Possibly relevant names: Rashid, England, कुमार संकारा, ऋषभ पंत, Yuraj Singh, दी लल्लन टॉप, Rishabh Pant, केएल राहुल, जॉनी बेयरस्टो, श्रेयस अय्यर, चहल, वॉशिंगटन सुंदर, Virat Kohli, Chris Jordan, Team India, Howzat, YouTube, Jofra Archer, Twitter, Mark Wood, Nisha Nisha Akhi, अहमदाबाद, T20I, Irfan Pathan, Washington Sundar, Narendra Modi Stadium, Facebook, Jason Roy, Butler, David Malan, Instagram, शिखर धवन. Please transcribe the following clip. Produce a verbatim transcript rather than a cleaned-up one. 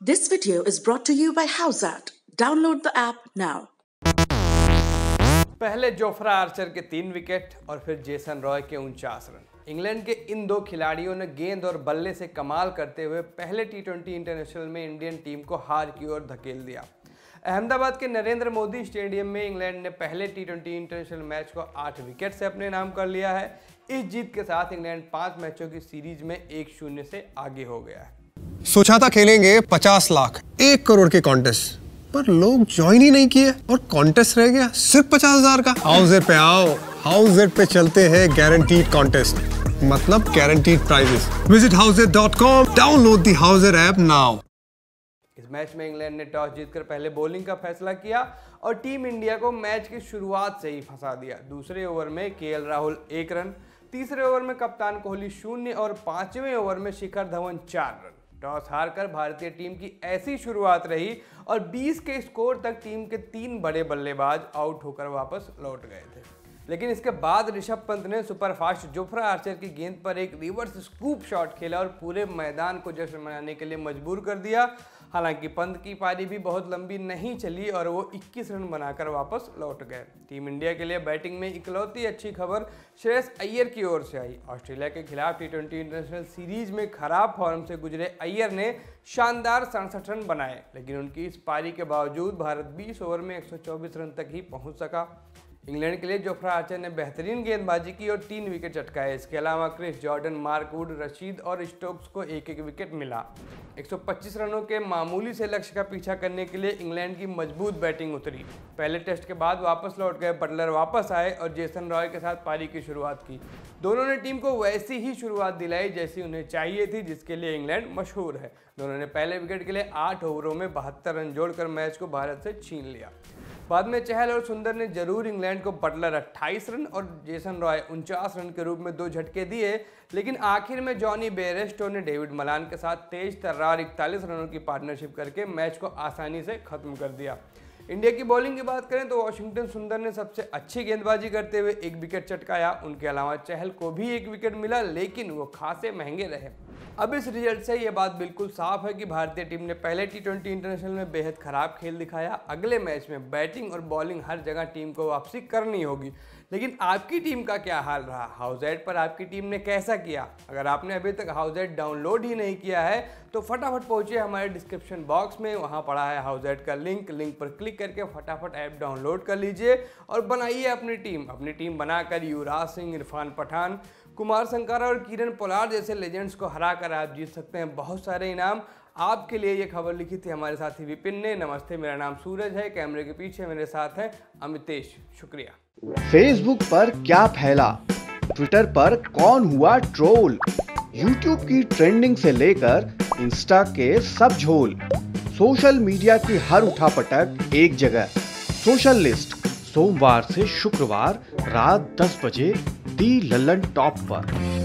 This video is brought to you by Howzat. Download the app now. पहले Jofra Archer के तीन wicket और फिर जेसन रॉय के उनचास रन। इंग्लैंड के इन दो खिलाड़ियों ने गेंद और बल्ले से कमाल करते हुए पहले टी ट्वेंटी इंटरनेशनल में इंडियन टीम को हार की ओर धकेल दिया। अहमदाबाद के नरेंद्र मोदी स्टेडियम में इंग्लैंड ने पहले टी ट्वेंटी इंटरनेशनल मैच को आठ विकेट से अपने नाम कर लिया है। इस जीत के साथ इंग्लैंड पांच मैचों की सीरीज में एक शून्य से आगे हो गया है। सोचा था खेलेंगे पचास लाख एक करोड़ के कॉन्टेस्ट, पर लोग ज्वाइन ही नहीं किए और कॉन्टेस्ट रह गया सिर्फ पचास हजार का। हाउज़र पे आओ, हाउज़र पे चलते हैं गारंटीड कॉन्टेस्ट, मतलब guaranteed prizes. Visit Howzer dot com, download the Hauser app now. इस मैच में इंग्लैंड ने टॉस जीतकर पहले बॉलिंग का फैसला किया और टीम इंडिया को मैच की शुरुआत से ही फंसा दिया। दूसरे ओवर में केएल राहुल एक रन, तीसरे ओवर में कप्तान कोहली शून्य और पांचवें ओवर में शिखर धवन चार रन। टॉस हारकर भारतीय टीम की ऐसी शुरुआत रही और बीस के स्कोर तक टीम के तीन बड़े बल्लेबाज आउट होकर वापस लौट गए थे। लेकिन इसके बाद ऋषभ पंत ने सुपरफास्ट जोफ्रा आर्चर की गेंद पर एक रिवर्स स्कूप शॉट खेला और पूरे मैदान को जश्न मनाने के लिए मजबूर कर दिया। हालांकि पंत की पारी भी बहुत लंबी नहीं चली और वो इक्कीस रन बनाकर वापस लौट गए। टीम इंडिया के लिए बैटिंग में इकलौती अच्छी खबर श्रेयस अय्यर की ओर से आई। ऑस्ट्रेलिया के खिलाफ टी ट्वेंटी इंटरनेशनल सीरीज में खराब फॉर्म से गुजरे अय्यर ने शानदार सड़सठ रन बनाए, लेकिन उनकी इस पारी के बावजूद भारत बीस ओवर में एक सौ चौबीस रन तक ही पहुंच सका। इंग्लैंड के लिए जोफ्रा आर्चर ने बेहतरीन गेंदबाजी की और तीन विकेट चटकाए। इसके अलावा Chris Jordan, Mark Wood, Rashid और स्टोक्स को एक एक विकेट मिला। एक सौ पच्चीस रनों के मामूली से लक्ष्य का पीछा करने के लिए इंग्लैंड की मजबूत बैटिंग उतरी। पहले टेस्ट के बाद वापस लौट गए बटलर वापस आए और जेसन रॉय के साथ पारी की शुरुआत की। दोनों ने टीम को वैसी ही शुरुआत दिलाई जैसी उन्हें चाहिए थी, जिसके लिए इंग्लैंड मशहूर है। दोनों ने पहले विकेट के लिए आठ ओवरों में बहत्तर रन जोड़कर मैच को भारत से छीन लिया। बाद में चहल और सुंदर ने जरूर इंग्लैंड को बटलर अट्ठाईस रन और जेसन रॉय उनचास रन के रूप में दो झटके दिए, लेकिन आखिर में जॉनी बेयरस्टो ने डेविड मलान के साथ तेज तर्रार इकतालीस रनों की पार्टनरशिप करके मैच को आसानी से खत्म कर दिया। इंडिया की बॉलिंग की बात करें तो वॉशिंगटन सुंदर ने सबसे अच्छी गेंदबाजी करते हुए एक विकेट चटकाया। उनके अलावा चहल को भी एक विकेट मिला, लेकिन वो खासे महंगे रहे। अब इस रिजल्ट से ये बात बिल्कुल साफ है कि भारतीय टीम ने पहले टी ट्वेंटी इंटरनेशनल में बेहद खराब खेल दिखाया। अगले मैच में बैटिंग और बॉलिंग हर जगह टीम को वापसी करनी होगी। लेकिन आपकी टीम का क्या हाल रहा? हाउज़ैट पर आपकी टीम ने कैसा किया? अगर आपने अभी तक हाउज़ैट डाउनलोड ही नहीं किया है तो फटाफट पहुंचिए हमारे डिस्क्रिप्शन बॉक्स में, वहाँ पड़ा है हाउज़ैट का लिंक। लिंक पर क्लिक करके फटाफट ऐप डाउनलोड कर लीजिए और बनाइए अपनी टीम। अपनी टीम बनाकर युवराज सिंह, इरफान पठान, कुमार संकारा और किरण पोलार्ड जैसे लेजेंड्स को हराकर आप जीत सकते हैं बहुत सारे इनाम। आपके लिए ये खबर लिखी थी हमारे साथी विपिन ने। नमस्ते, मेरा नाम सूरज है, कैमरे के पीछे मेरे साथ है अमितेश। शुक्रिया। फेसबुक पर क्या फैला, ट्विटर पर कौन हुआ ट्रोल, यूट्यूब की ट्रेंडिंग से लेकर इंस्टा के सब झोल, सोशल मीडिया की हर उठापटक एक जगह। सोशल लिस्ट सोमवार से शुक्रवार रात दस बजे दी लल्लन टॉप पर।